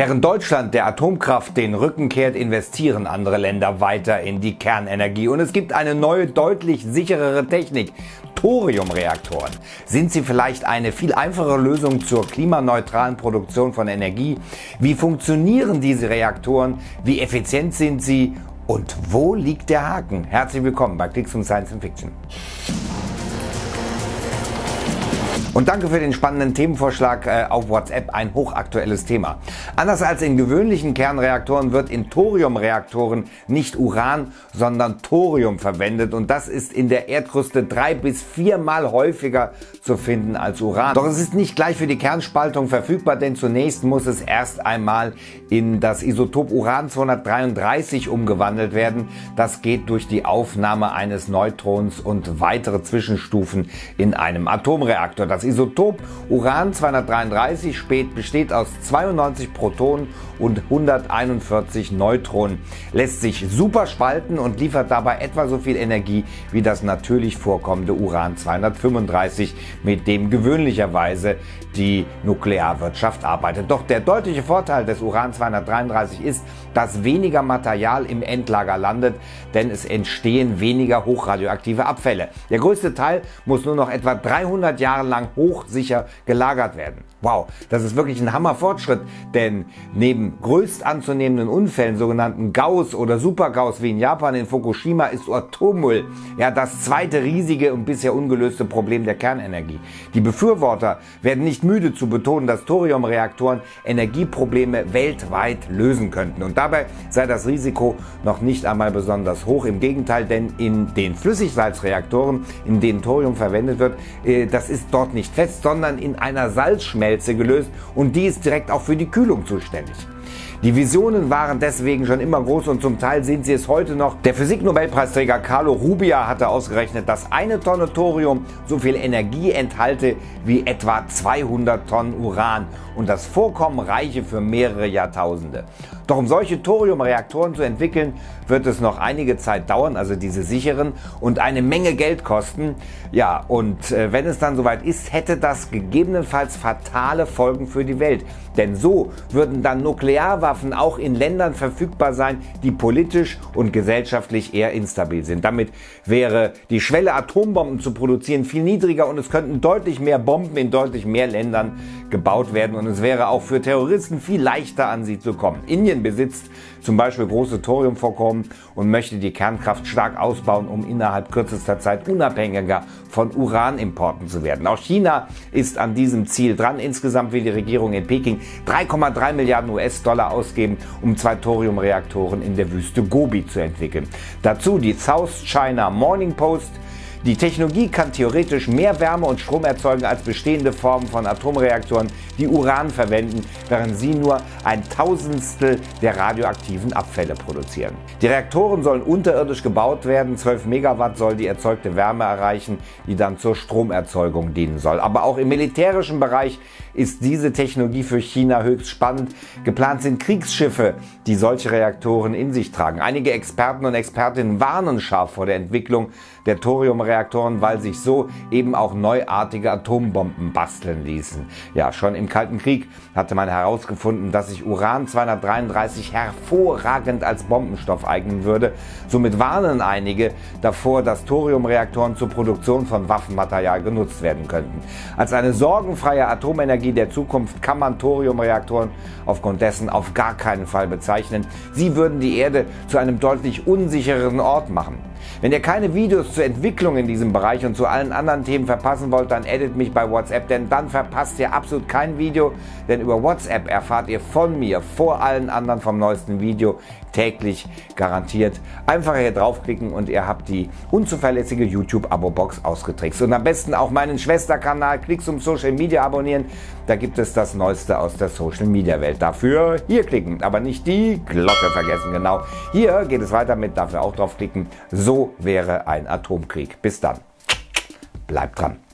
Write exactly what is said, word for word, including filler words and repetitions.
Während Deutschland der Atomkraft den Rücken kehrt, investieren andere Länder weiter in die Kernenergie. Und es gibt eine neue, deutlich sicherere Technik. Thorium-Reaktoren. Sind sie vielleicht eine viel einfachere Lösung zur klimaneutralen Produktion von Energie? Wie funktionieren diese Reaktoren? Wie effizient sind sie? Und wo liegt der Haken? Herzlich willkommen bei Klicks und Science and Fiction. Und danke für den spannenden Themenvorschlag äh, auf WhatsApp, ein hochaktuelles Thema. Anders als in gewöhnlichen Kernreaktoren wird in Thoriumreaktoren nicht Uran, sondern Thorium verwendet. Und das ist in der Erdkruste drei bis viermal häufiger zu finden als Uran. Doch es ist nicht gleich für die Kernspaltung verfügbar, denn zunächst muss es erst einmal in das Isotop Uran zweihundertdreiunddreißig umgewandelt werden. Das geht durch die Aufnahme eines Neutrons und weitere Zwischenstufen in einem Atomreaktor. Das Isotop Uran zweihundertdreiunddreißig spät besteht aus zweiundneunzig Protonen und hunderteinundvierzig Neutronen, lässt sich super spalten und liefert dabei etwa so viel Energie wie das natürlich vorkommende Uran zweihundertfünfunddreißig, mit dem gewöhnlicherweise die Nuklearwirtschaft arbeitet. Doch der deutliche Vorteil des Uran zweihundertdreiunddreißig ist, dass weniger Material im Endlager landet, denn es entstehen weniger hochradioaktive Abfälle. Der größte Teil muss nur noch etwa dreihundert Jahre lang hochsicher gelagert werden. Wow, das ist wirklich ein Hammerfortschritt, denn neben größt anzunehmenden Unfällen, sogenannten Gaus oder Supergaus wie in Japan, in Fukushima, ist Atommüll ja das zweite riesige und bisher ungelöste Problem der Kernenergie. Die Befürworter werden nicht müde zu betonen, dass Thoriumreaktoren Energieprobleme weltweit lösen könnten. Und dabei sei das Risiko noch nicht einmal besonders hoch. Im Gegenteil, denn in den Flüssigsalzreaktoren, in denen Thorium verwendet wird, das ist dort nicht fest, sondern in einer Salzschmelze gelöst, und die ist direkt auch für die Kühlung zuständig. Die Visionen waren deswegen schon immer groß und zum Teil sind sie es heute noch. Der Physik-Nobelpreisträger Carlo Rubia hatte ausgerechnet, dass eine Tonne Thorium so viel Energie enthalte wie etwa zweihundert Tonnen Uran und das Vorkommen reiche für mehrere Jahrtausende. Doch um solche Thoriumreaktoren zu entwickeln, wird es noch einige Zeit dauern, also diese sicheren, und eine Menge Geld kosten. Ja, und äh, wenn es dann soweit ist, hätte das gegebenenfalls fatale Folgen für die Welt. Denn so würden dann Nuklearwaffen auch in Ländern verfügbar sein, die politisch und gesellschaftlich eher instabil sind. Damit wäre die Schwelle, Atombomben zu produzieren, viel niedriger und es könnten deutlich mehr Bomben in deutlich mehr Ländern gebaut werden und es wäre auch für Terroristen viel leichter, an sie zu kommen. Indien besitzt zum Beispiel große Thoriumvorkommen und möchte die Kernkraft stark ausbauen, um innerhalb kürzester Zeit unabhängiger von Uranimporten zu werden. Auch China ist an diesem Ziel dran. Insgesamt will die Regierung in Peking drei Komma drei Milliarden US-Dollar ausgeben, um zwei Thoriumreaktoren in der Wüste Gobi zu entwickeln. Dazu die South China Morning Post: Die Technologie kann theoretisch mehr Wärme und Strom erzeugen als bestehende Formen von Atomreaktoren, die Uran verwenden, während sie nur ein Tausendstel der radioaktiven Abfälle produzieren. Die Reaktoren sollen unterirdisch gebaut werden. zwölf Megawatt soll die erzeugte Wärme erreichen, die dann zur Stromerzeugung dienen soll. Aber auch im militärischen Bereich ist diese Technologie für China höchst spannend. Geplant sind Kriegsschiffe, die solche Reaktoren in sich tragen. Einige Experten und Expertinnen warnen scharf vor der Entwicklung der Thoriumreaktoren, weil sich so eben auch neuartige Atombomben basteln ließen. Ja, schon im Kalten Krieg hatte man herausgefunden, dass sich Uran zweihundertdreiunddreißig hervorragend als Bombenstoff eignen würde. Somit warnen einige davor, dass Thoriumreaktoren zur Produktion von Waffenmaterial genutzt werden könnten. Als eine sorgenfreie Atomenergie der Zukunft kann man Thoriumreaktoren aufgrund dessen auf gar keinen Fall bezeichnen. Sie würden die Erde zu einem deutlich unsichereren Ort machen. Wenn ihr keine Videos zur Entwicklung in diesem Bereich und zu allen anderen Themen verpassen wollt, dann addet mich bei WhatsApp, denn dann verpasst ihr absolut kein Video, denn über WhatsApp erfahrt ihr von mir, vor allen anderen, vom neuesten Video täglich garantiert. Einfach hier draufklicken und ihr habt die unzuverlässige YouTube-Abo-Box ausgetrickst. Und am besten auch meinen Schwesterkanal Klicks um Social Media abonnieren, da gibt es das Neueste aus der Social Media Welt. Dafür hier klicken, aber nicht die Glocke vergessen, genau. Hier geht es weiter mit, dafür auch draufklicken. So wäre ein Atomkrieg. Bis dann. Bleibt dran.